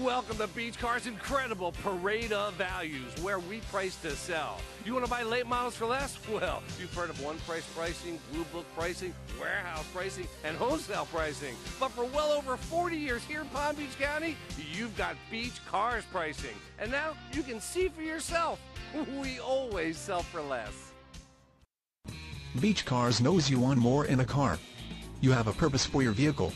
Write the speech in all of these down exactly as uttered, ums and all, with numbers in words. Welcome to Beach Cars' incredible parade of values, where we price to sell. You want to buy late models for less? Well, you've heard of one price pricing, blue book pricing, warehouse pricing, and wholesale pricing. But for well over forty years here in Palm Beach County, you've got Beach Cars pricing. And now you can see for yourself. We always sell for less. Beach Cars knows you want more in a car. You have a purpose for your vehicle.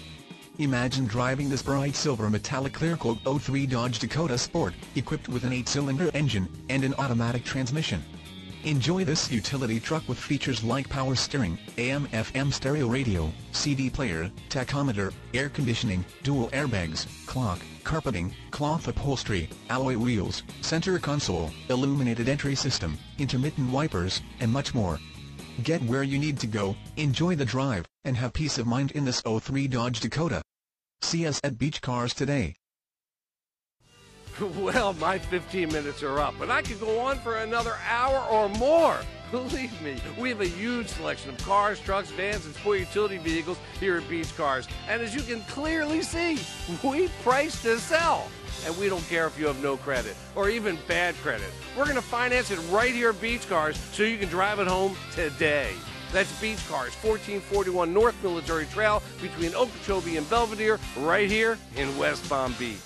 Imagine driving this bright silver metallic clear coat oh three Dodge Dakota Sport, equipped with an eight cylinder engine and an automatic transmission. Enjoy this utility truck with features like power steering, A M F M stereo radio, C D player, tachometer, air conditioning, dual airbags, clock, carpeting, cloth upholstery, alloy wheels, center console, illuminated entry system, intermittent wipers, and much more. Get where you need to go, enjoy the drive, and have peace of mind in this oh three Dodge Dakota. See us at Beach Cars today. Well, my fifteen minutes are up, but I could go on for another hour or more. Believe me, we have a huge selection of cars, trucks, vans, and sport utility vehicles here at Beach Cars. And as you can clearly see, we price to sell. And we don't care if you have no credit or even bad credit. We're going to finance it right here at Beach Cars so you can drive it home today. That's Beach Cars, fourteen forty-one North Military Trail between Okeechobee and Belvedere, right here in West Palm Beach.